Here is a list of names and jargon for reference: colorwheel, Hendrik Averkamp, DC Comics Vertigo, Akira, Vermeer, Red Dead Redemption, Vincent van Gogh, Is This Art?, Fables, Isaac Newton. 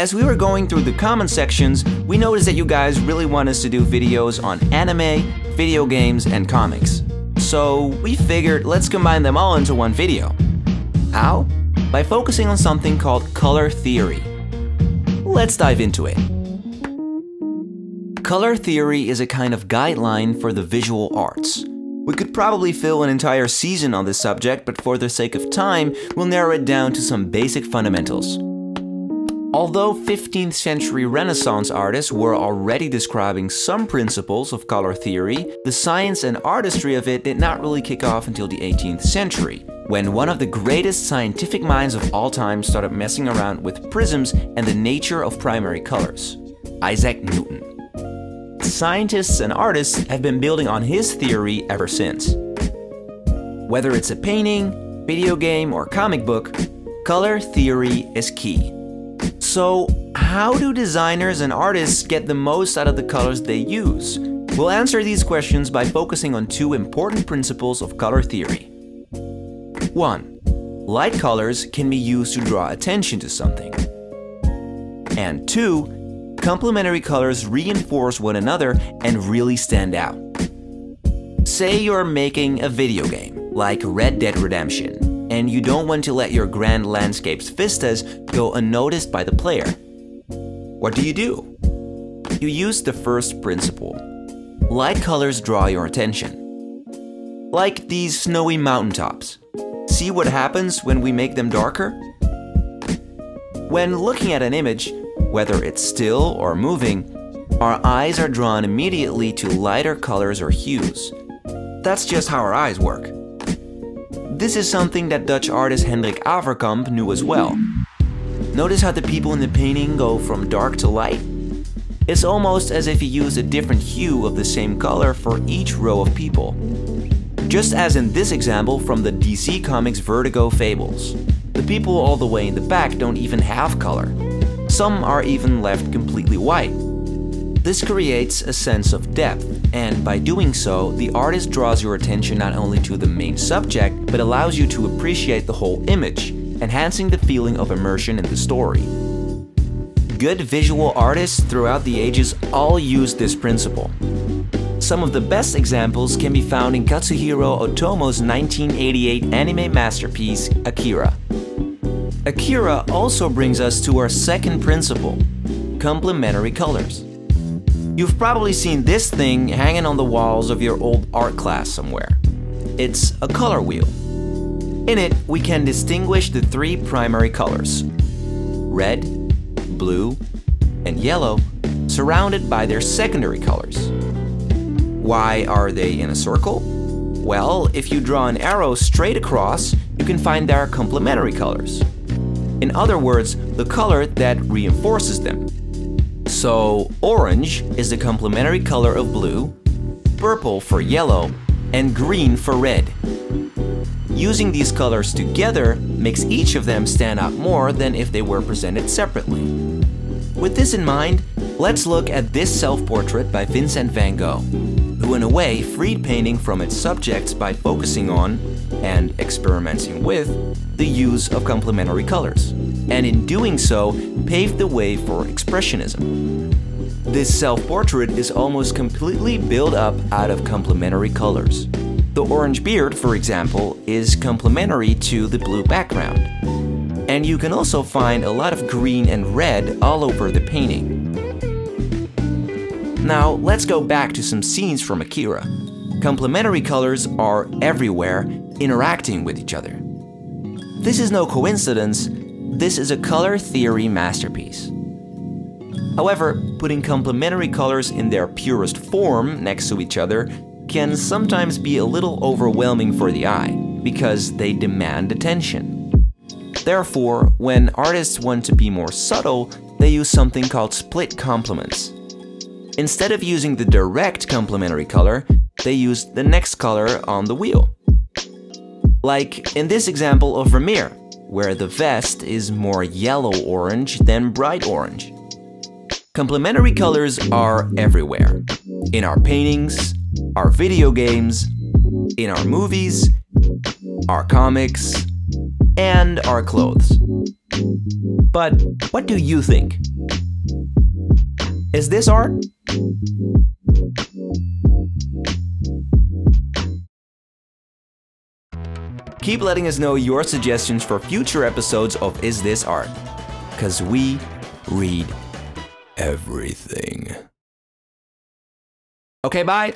As we were going through the comment sections, we noticed that you guys really want us to do videos on anime, video games, and comics. So we figured let's combine them all into one video. How? By focusing on something called color theory. Let's dive into it. Color theory is a kind of guideline for the visual arts. We could probably fill an entire season on this subject, but for the sake of time, we'll narrow it down to some basic fundamentals. Although 15th century Renaissance artists were already describing some principles of color theory, the science and artistry of it did not really kick off until the 18th century, when one of the greatest scientific minds of all time started messing around with prisms and the nature of primary colors, Isaac Newton. Scientists and artists have been building on his theory ever since. Whether it's a painting, video game, or comic book, color theory is key. So, how do designers and artists get the most out of the colors they use? We'll answer these questions by focusing on two important principles of color theory. 1. Light colors can be used to draw attention to something. And 2. Complementary colors reinforce one another and really stand out. Say you're making a video game, like Red Dead Redemption, and you don't want to let your grand landscape's vistas go unnoticed by the player. What do? You use the first principle. Light colors draw your attention. Like these snowy mountaintops. See what happens when we make them darker? When looking at an image, whether it's still or moving, our eyes are drawn immediately to lighter colors or hues. That's just how our eyes work. This is something that Dutch artist Hendrik Averkamp knew as well. Notice how the people in the painting go from dark to light? It's almost as if he used a different hue of the same color for each row of people. Just as in this example from the DC Comics Vertigo Fables. The people all the way in the back don't even have color. Some are even left completely white. This creates a sense of depth, and by doing so, the artist draws your attention not only to the main subject, but allows you to appreciate the whole image, enhancing the feeling of immersion in the story. Good visual artists throughout the ages all use this principle. Some of the best examples can be found in Katsuhiro Otomo's 1988 anime masterpiece, Akira. Akira also brings us to our second principle, complementary colors. You've probably seen this thing hanging on the walls of your old art class somewhere. It's a color wheel. In it, we can distinguish the three primary colors, red, blue, and yellow, surrounded by their secondary colors. Why are they in a circle? Well, if you draw an arrow straight across, you can find their complementary colors. In other words, the color that reinforces them. So, orange is the complementary color of blue, purple for yellow, and green for red. Using these colors together makes each of them stand out more than if they were presented separately. With this in mind, let's look at this self-portrait by Vincent van Gogh, who in a way freed painting from its subjects by focusing on, and experimenting with, the use of complementary colors, and in doing so, paved the way for expressionism. This self-portrait is almost completely built up out of complementary colors. The orange beard, for example, is complementary to the blue background. And you can also find a lot of green and red all over the painting. Now, let's go back to some scenes from Akira. Complementary colors are everywhere, interacting with each other. This is no coincidence, this is a color theory masterpiece. However, putting complementary colors in their purest form next to each other can sometimes be a little overwhelming for the eye, because they demand attention. Therefore, when artists want to be more subtle, they use something called split complements. Instead of using the direct complementary color, they use the next color on the wheel. Like in this example of Vermeer, where the vest is more yellow-orange than bright orange. Complementary colors are everywhere. In our paintings, our video games, in our movies, our comics, and our clothes. But what do you think? Is this art? Keep letting us know your suggestions for future episodes of Is This Art? Because we read everything. Okay, bye!